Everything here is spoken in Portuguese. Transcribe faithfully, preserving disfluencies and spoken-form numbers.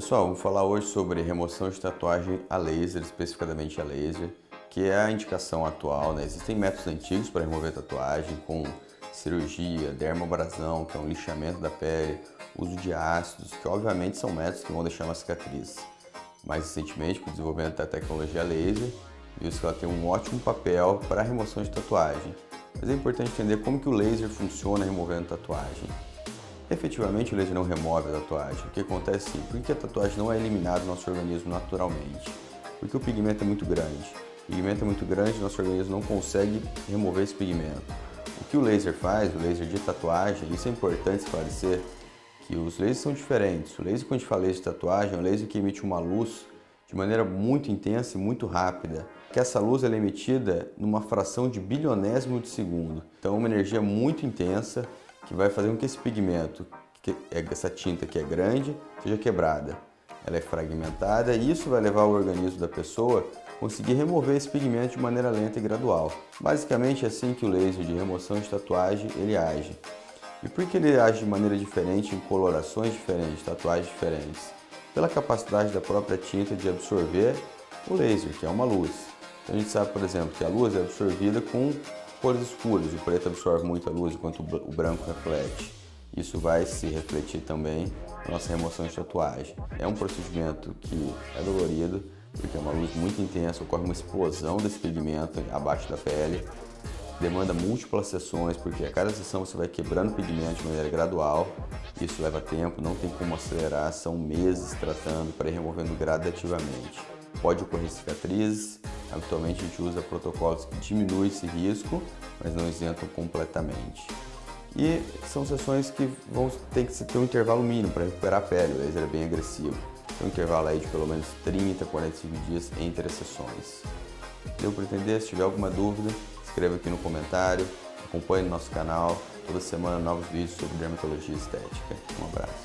Pessoal, vou falar hoje sobre remoção de tatuagem a laser, especificadamente a laser, que é a indicação atual, né? Existem métodos antigos para remover tatuagem, com cirurgia, dermoabrasão, que é um lixamento da pele, uso de ácidos, que obviamente são métodos que vão deixar uma cicatriz. Mais recentemente, com o desenvolvimento da tecnologia laser, viu-se que ela tem um ótimo papel para a remoção de tatuagem. Mas é importante entender como que o laser funciona removendo tatuagem. Efetivamente, o laser não remove a tatuagem. O que acontece sim? Por que a tatuagem não é eliminada do nosso organismo naturalmente? Porque o pigmento é muito grande. O pigmento é muito grande e nosso organismo não consegue remover esse pigmento. O que o laser faz, o laser de tatuagem, isso é importante esclarecer, que os lasers são diferentes. O laser, quando a gente fala de tatuagem, é um laser que emite uma luz de maneira muito intensa e muito rápida, que essa luz ela é emitida numa fração de bilionésimo de segundo. Então, uma energia muito intensa, que vai fazer com que esse pigmento, que é essa tinta que é grande, seja quebrada. Ela é fragmentada e isso vai levar o organismo da pessoa a conseguir remover esse pigmento de maneira lenta e gradual. Basicamente é assim que o laser de remoção de tatuagem ele age. E por que ele age de maneira diferente, em colorações diferentes, tatuagens diferentes? Pela capacidade da própria tinta de absorver o laser, que é uma luz. Então a gente sabe, por exemplo, que a luz é absorvida com cores escuras, o preto absorve muito a luz enquanto o branco reflete. Isso vai se refletir também na nossa remoção de tatuagem. É um procedimento que é dolorido, porque é uma luz muito intensa, ocorre uma explosão desse pigmento abaixo da pele, demanda múltiplas sessões, porque a cada sessão você vai quebrando o pigmento de maneira gradual, isso leva tempo, não tem como acelerar, são meses tratando para ir removendo gradativamente. Pode ocorrer cicatrizes, habitualmente a gente usa protocolos que diminuem esse risco, mas não isentam completamente. E são sessões que vão ter que ter um intervalo mínimo para recuperar a pele, o laser é bem agressivo. Tem um intervalo aí de pelo menos trinta, quarenta e cinco dias entre as sessões. Deu para entender? Se tiver alguma dúvida, escreva aqui no comentário, acompanhe no nosso canal, toda semana novos vídeos sobre dermatologia estética. Um abraço.